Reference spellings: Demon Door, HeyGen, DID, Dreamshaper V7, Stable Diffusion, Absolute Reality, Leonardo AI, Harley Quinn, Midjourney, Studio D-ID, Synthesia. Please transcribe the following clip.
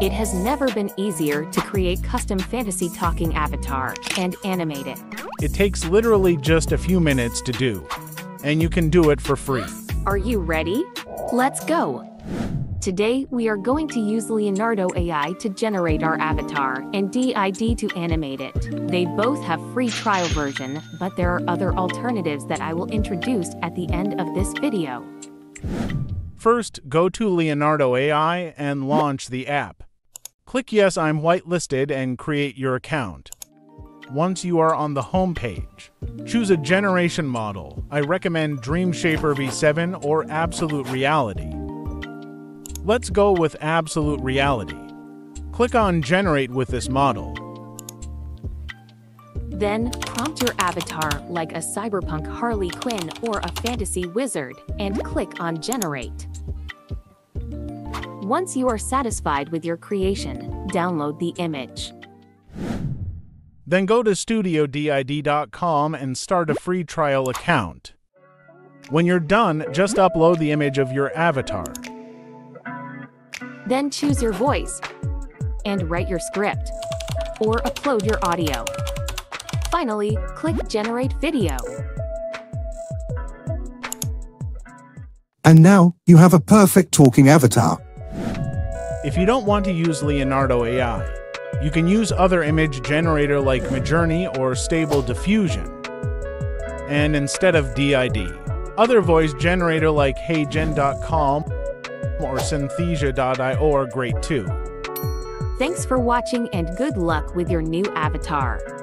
It has never been easier to create custom fantasy talking avatar and animate it. It takes literally just a few minutes to do, and you can do it for free. Are you ready? Let's go. Today, we are going to use Leonardo AI to generate our avatar and DID to animate it. They both have free trial version, but there are other alternatives that I will introduce at the end of this video. First, go to Leonardo AI and launch the app. Click Yes, I'm Whitelisted and create your account. Once you are on the home page, choose a generation model. I recommend Dreamshaper V7 or Absolute Reality. Let's go with Absolute Reality. Click on Generate with this model. Then, prompt your avatar like a cyberpunk Harley Quinn or a fantasy wizard, and click on Generate. Once you are satisfied with your creation, download the image. Then go to studiodid.com and start a free trial account. When you're done, just upload the image of your avatar. Then choose your voice and write your script or upload your audio. Finally, click Generate Video. And now, you have a perfect talking avatar. If you don't want to use Leonardo AI, you can use other image generator like Midjourney or Stable Diffusion. And instead of DID, other voice generator like HeyGen.com or Synthesia.io are great too. Thanks for watching and good luck with your new avatar.